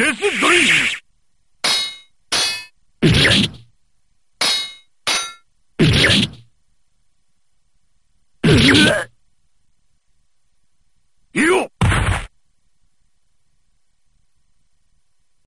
Disagree!